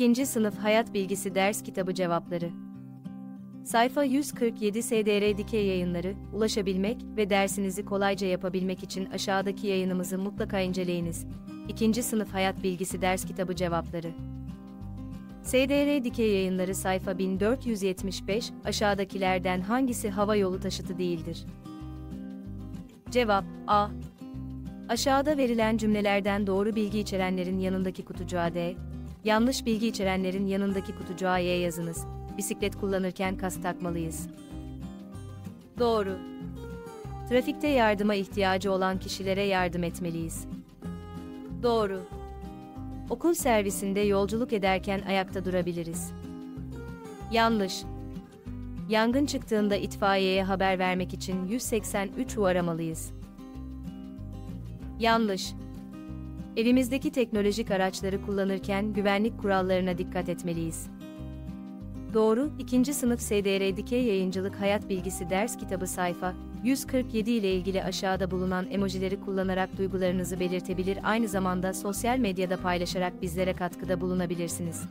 2. Sınıf Hayat Bilgisi Ders Kitabı Cevapları Sayfa 147 SDR Dikey Yayınları, ulaşabilmek ve dersinizi kolayca yapabilmek için aşağıdaki yayınımızı mutlaka inceleyiniz. 2. Sınıf Hayat Bilgisi Ders Kitabı Cevapları SDR Dikey Yayınları sayfa 1475, aşağıdakilerden hangisi hava yolu taşıtı değildir? Cevap A. Aşağıda verilen cümlelerden doğru bilgi içerenlerin yanındaki kutucuğa D, yanlış bilgi içerenlerin yanındaki kutucuğa Y yazınız. Bisiklet kullanırken kask takmalıyız. Doğru. Trafikte yardıma ihtiyacı olan kişilere yardım etmeliyiz. Doğru. Okul servisinde yolculuk ederken ayakta durabiliriz. Yanlış. Yangın çıktığında itfaiyeye haber vermek için 183'ü aramalıyız. Yanlış. Evimizdeki teknolojik araçları kullanırken güvenlik kurallarına dikkat etmeliyiz. Doğru, 2. Sınıf SDR Dikey Yayıncılık Hayat Bilgisi Ders Kitabı sayfa 147 ile ilgili aşağıda bulunan emojileri kullanarak duygularınızı belirtebilir, aynı zamanda sosyal medyada paylaşarak bizlere katkıda bulunabilirsiniz.